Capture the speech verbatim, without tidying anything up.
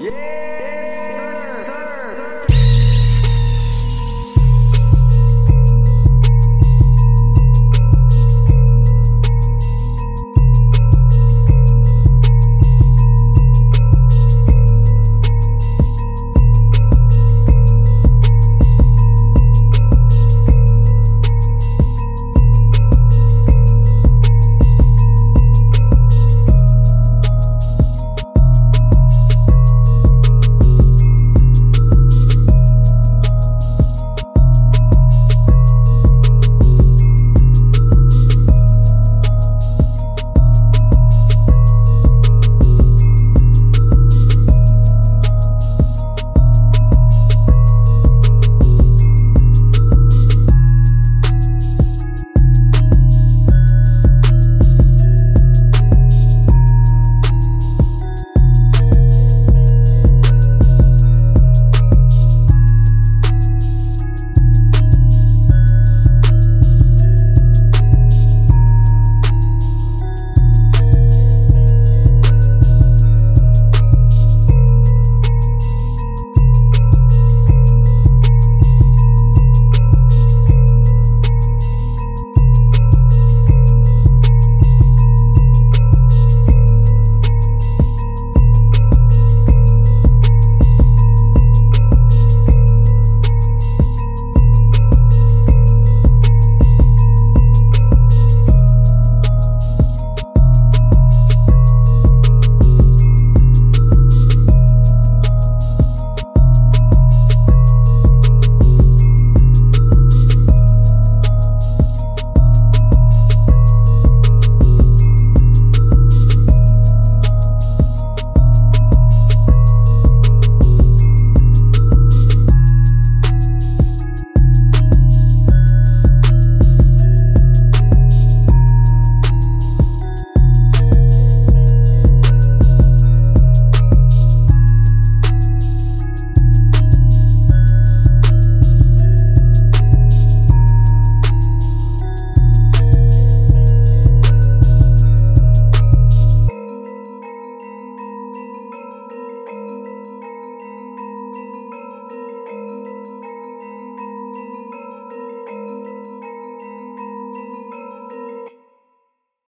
Yeah.